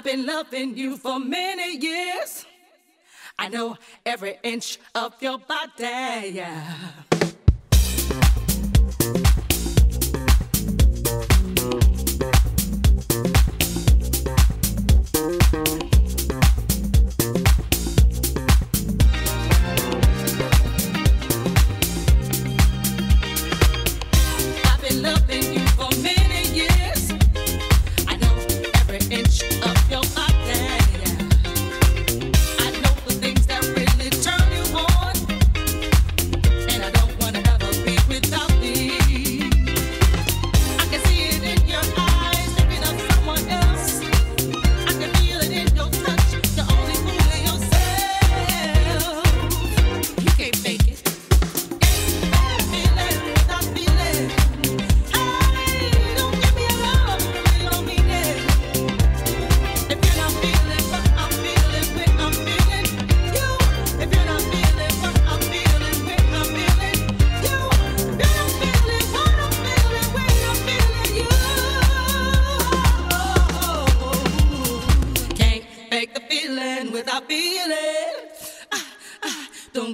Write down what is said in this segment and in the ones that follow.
I've been loving you for many years. I know every inch of your body, yeah.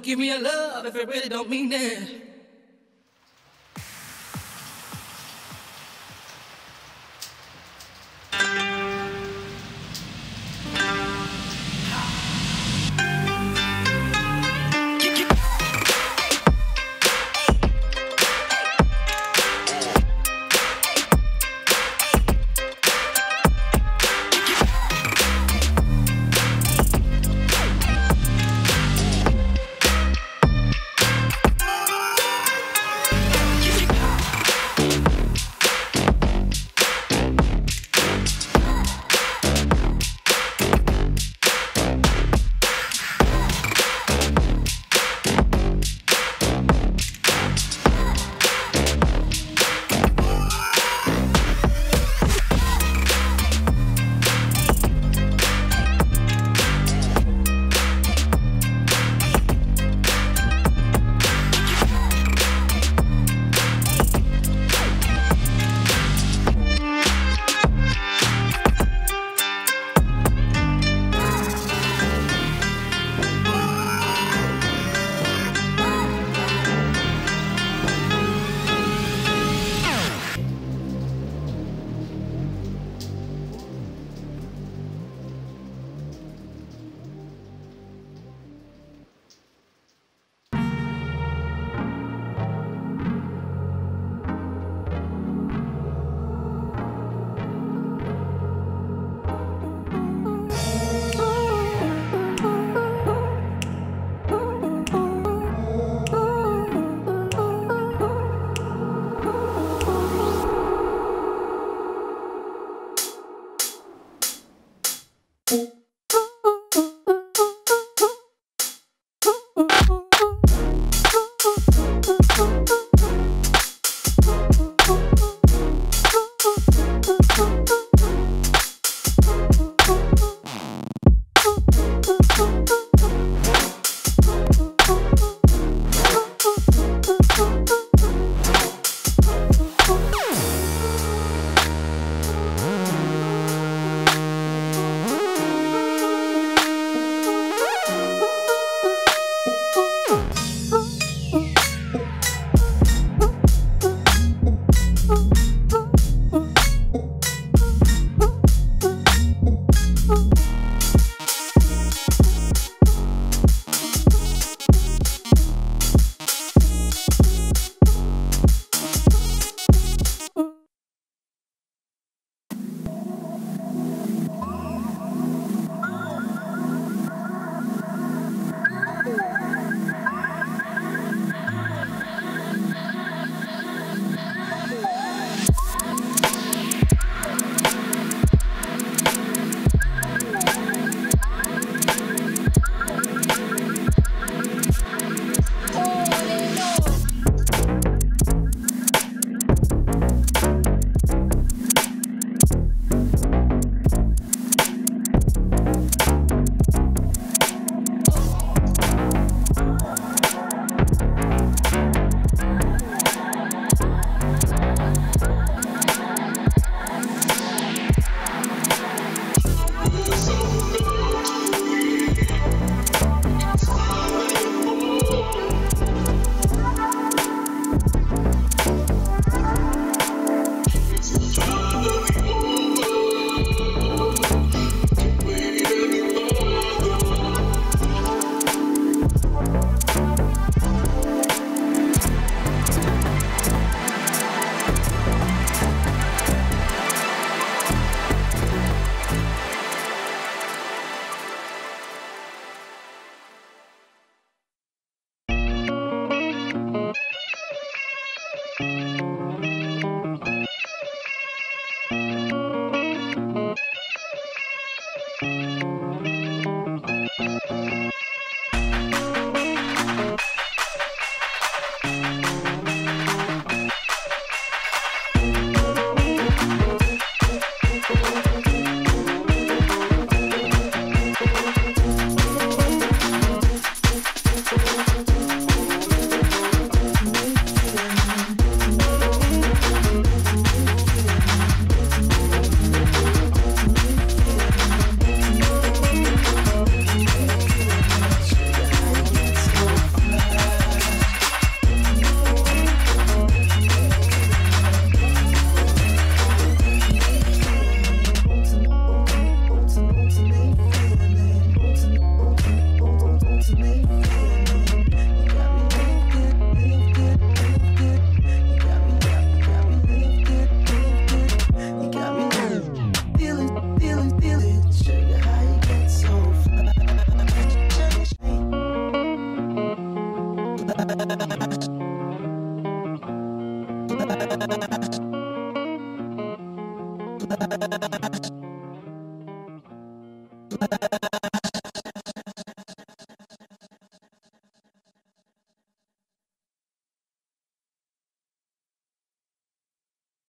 Give me a love if it really don't mean it.